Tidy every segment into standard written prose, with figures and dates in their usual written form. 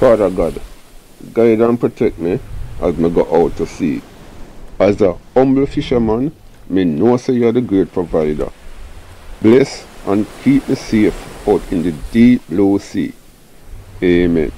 Father God, guide and protect me as me go out to sea. As a humble fisherman, me know say you are the great provider. Bless and keep me safe out in the deep blue sea. Amen.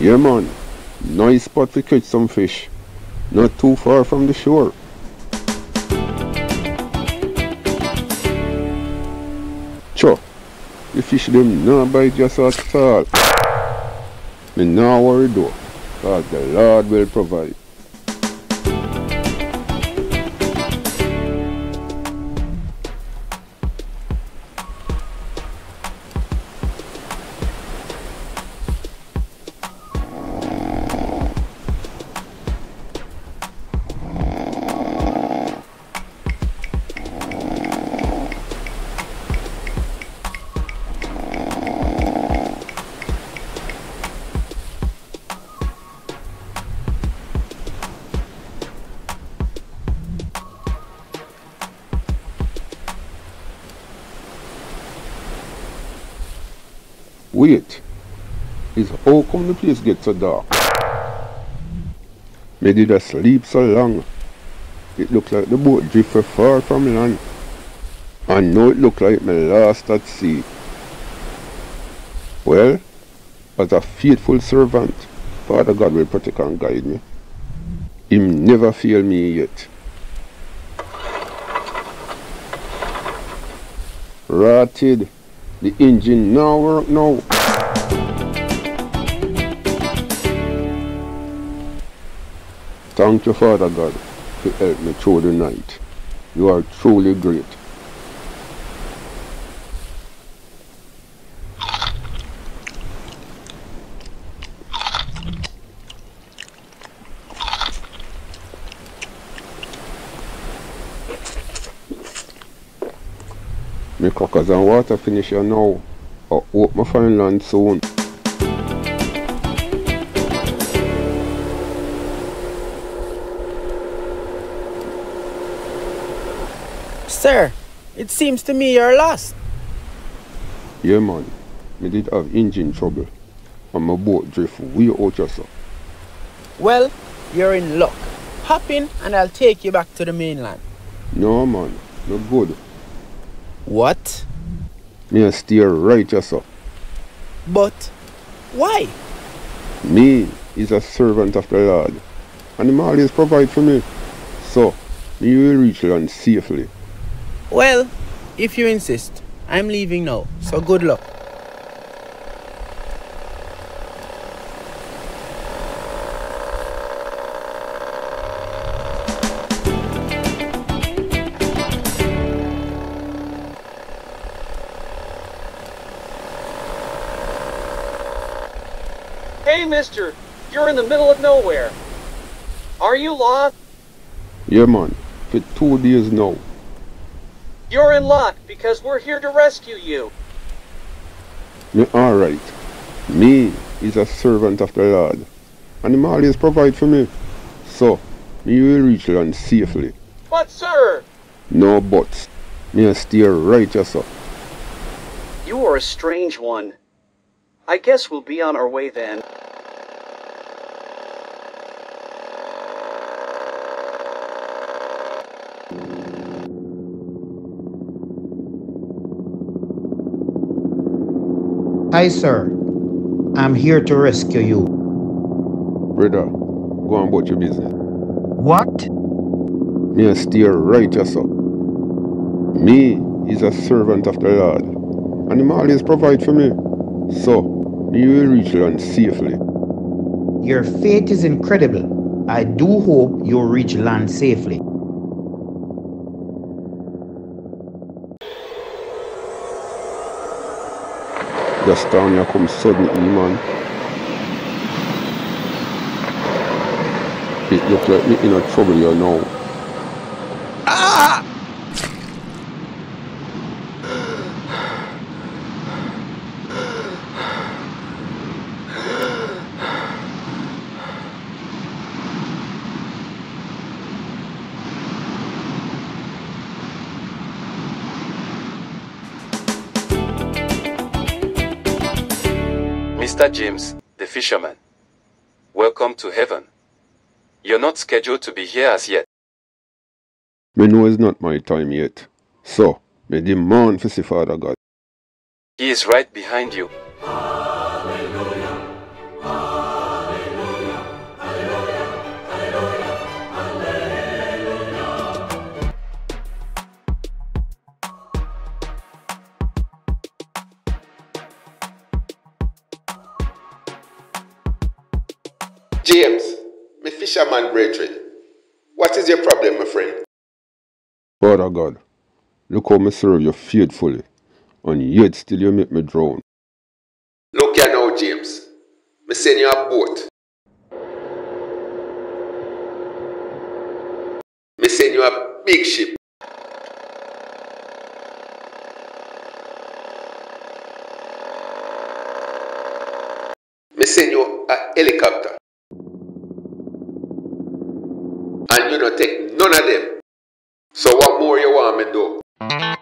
Yeah man, nice spot to catch some fish, not too far from the shore. Cho, the fish them not bite just at all. Me not worry though, cause the Lord will provide. Wait, is how come the place gets so dark? Me did a sleep so long. It looked like the boat drifted far from land. And now it looked like me lost at sea. Well, as a faithful servant, Father God will protect and guide me. Him never fail me yet. Rotted. The engine now work now. Thank you, Father God, to help me through the night. You are truly great. My crackers and water finish here now. I hope my find land soon. Sir, it seems to me you're lost. Yeah man, I did have engine trouble and my boat drift way out here, sir. Well, you're in luck. Hop in and I'll take you back to the mainland. No man, no good. What? Me steer right yourself. But why? Me is a servant of the Lord, and Him always provide for me. So me will reach land safely. Well, if you insist, I'm leaving now, so good luck. Hey mister, you're in the middle of nowhere. Are you lost? Yeah man, for 2 days now. You're in luck because we're here to rescue you. Alright, me is a servant of the Lord, and Him always provide for me. So, me will reach land safely. But sir! No buts, me steer right yourself. You are a strange one. I guess we'll be on our way then. Hi sir, I'm here to rescue you. Brother, go on about your business. What? Me steer right yourself. Me is a servant of the Lord, and Him always provide for me. So, you will reach land safely. Your faith is incredible. I do hope you reach land safely. Dostałem jakąś sodny iman. It looks like you're in trouble, you know. Ah! Mr. James, the fisherman, welcome to heaven. You're not scheduled to be here as yet. Me know it's not my time yet. So, me demand for the Father God. He is right behind you. Hallelujah. Hallelujah. Hallelujah. Hallelujah. Hallelujah. James. Me fisherman brethren, what is your problem, my friend? Father God, look how me serve you faithfully, and yet still you make me drown. Look here now, James. Me send you a boat. Me send you a big ship. Me send you a helicopter. And you don't take none of them. So what more you want me to do?